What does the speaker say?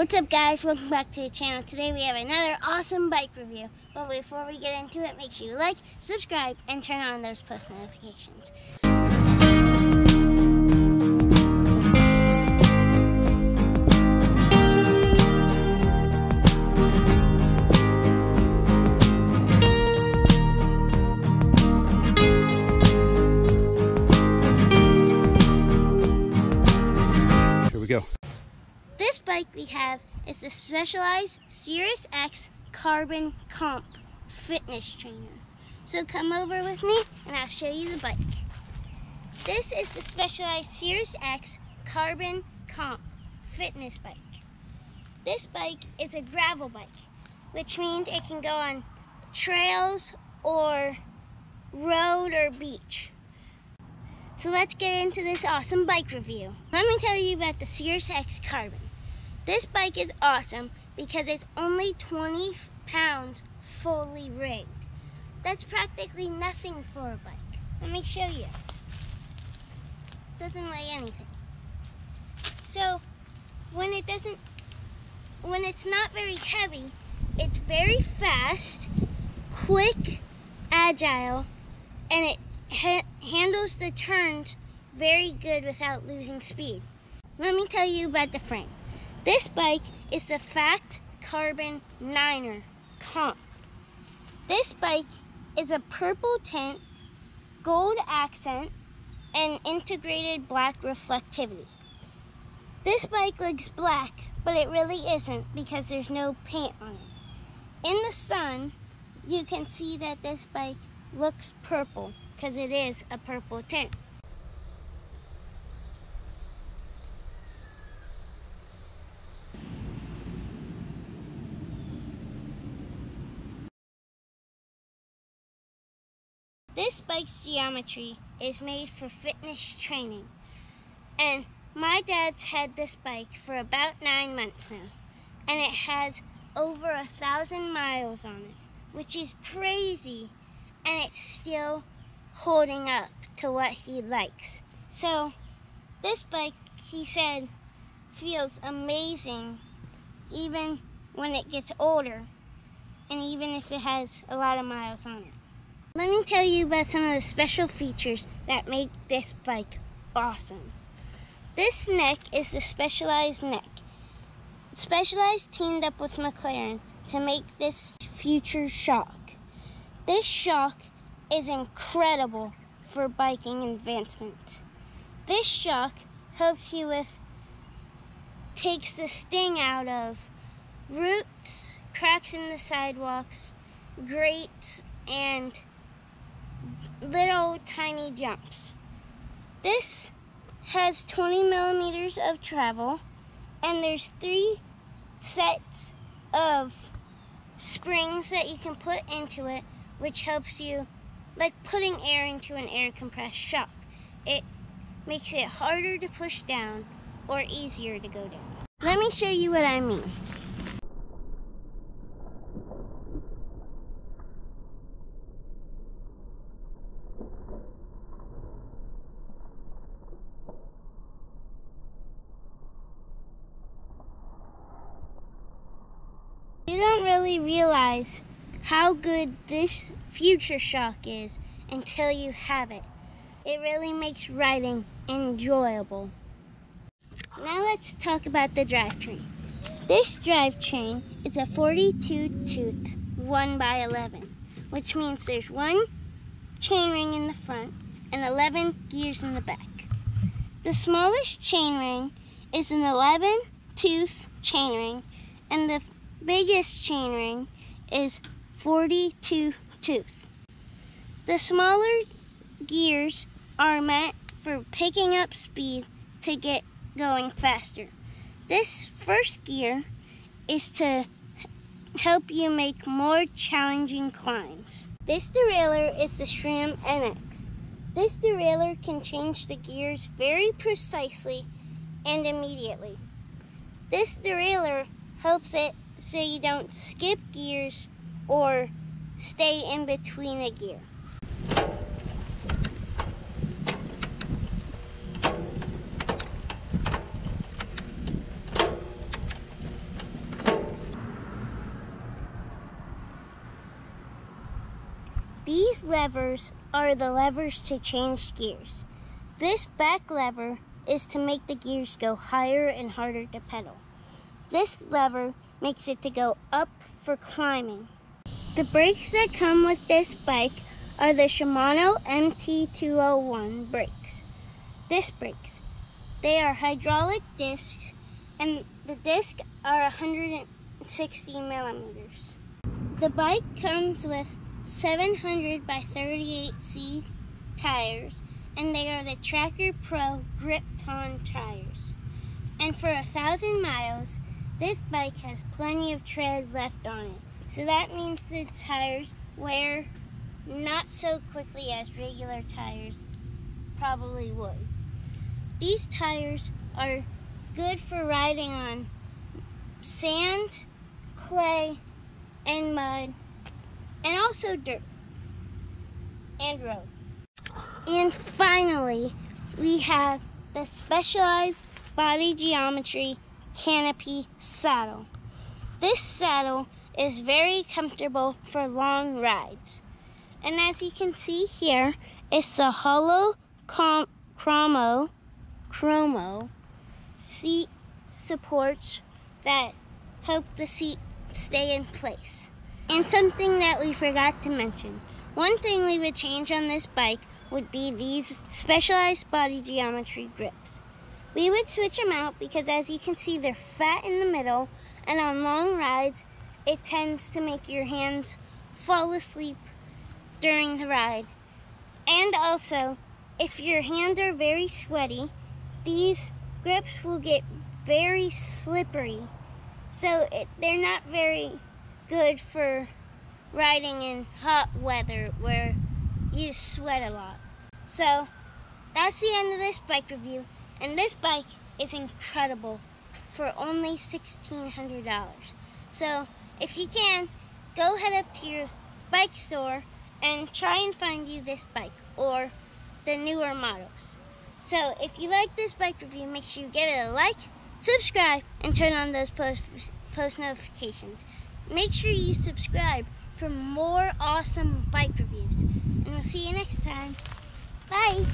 What's up, guys? Welcome back to the channel. Today we have another awesome bike review, but before we get into it, make sure you like, subscribe, and turn on those post notifications. Here we go. This bike we have is the Specialized Sirrus X Carbon Comp Fitness Trainer. So come over with me and I'll show you the bike. This is the Specialized Sirrus X Carbon Comp Fitness Bike. This bike is a gravel bike, which means it can go on trails or road or beach. So let's get into this awesome bike review. Let me tell you about the Sirrus X Carbon. This bike is awesome because it's only 20 pounds fully rigged. That's practically nothing for a bike. Let me show you. It doesn't weigh anything. So when it's not very heavy, it's very fast, quick, agile, and it handles the turns very good without losing speed. Let me tell you about the frame. This bike is the FACT Carbon Sirrus Comp. This bike is a purple tint, gold accent, and integrated black reflectivity. This bike looks black, but it really isn't because there's no paint on it. In the sun, you can see that this bike looks purple, because it is a purple tint. This bike's geometry is made for fitness training, and my dad's had this bike for about 9 months now, and it has over 1,000 miles on it, which is crazy, and it's still holding up to what he likes. So this bike, he said, feels amazing even when it gets older and even if it has a lot of miles on it. Let me tell you about some of the special features that make this bike awesome. This neck is the Specialized neck. Specialized teamed up with McLaren to make this future shock. This shock is incredible for biking advancements. This shock helps you with, takes the sting out of roots, cracks in the sidewalks, grates, and little tiny jumps. This has 20 millimeters of travel, and there's 3 sets of springs that you can put into it, which helps you, like putting air into an air compressed shock. It makes it harder to push down or easier to go down. Let me show you what I mean. You don't really realize how good this future shock is until you have it. It really makes riding enjoyable. Now let's talk about the drivetrain. This drivetrain is a 42-tooth 1x11, which means there's 1 chainring in the front and 11 gears in the back. The smallest chainring is an 11-tooth chainring, and the biggest chainring is 42 tooth. The smaller gears are meant for picking up speed to get going faster. This first gear is to help you make more challenging climbs. This derailleur is the SRAM NX. This derailleur can change the gears very precisely and immediately. This derailleur helps it so you don't skip gears or stay in between a gear. These levers are the levers to change gears. This back lever is to make the gears go higher and harder to pedal. This lever makes it to go up for climbing. The brakes that come with this bike are the Shimano MT201 brakes. Disc brakes. They are hydraulic discs, and the discs are 160 millimeters. The bike comes with 700 by 38C tires, and they are the Tracker Pro Gripton tires. And for 1,000 miles, this bike has plenty of tread left on it. So that means the tires wear not so quickly as regular tires probably would. These tires are good for riding on sand, clay, and mud, and also dirt and road. And finally, we have the Specialized Body Geometry Canopy Saddle. This saddle is very comfortable for long rides. And as you can see here, it's a hollow chromo seat supports that help the seat stay in place. And something that we forgot to mention, one thing we would change on this bike would be these Specialized Body Geometry grips. We would switch them out because, as you can see, they're fat in the middle, and on long rides it tends to make your hands fall asleep during the ride. And also, if your hands are very sweaty, these grips will get very slippery, so they're not very good for riding in hot weather where you sweat a lot. So that's the end of this bike review, and this bike is incredible for only $1,600. So if you can, go head up to your bike store and try and find you this bike or the newer models. So if you like this bike review, make sure you give it a like, subscribe, and turn on those post notifications. Make sure you subscribe for more awesome bike reviews. And we'll see you next time. Bye!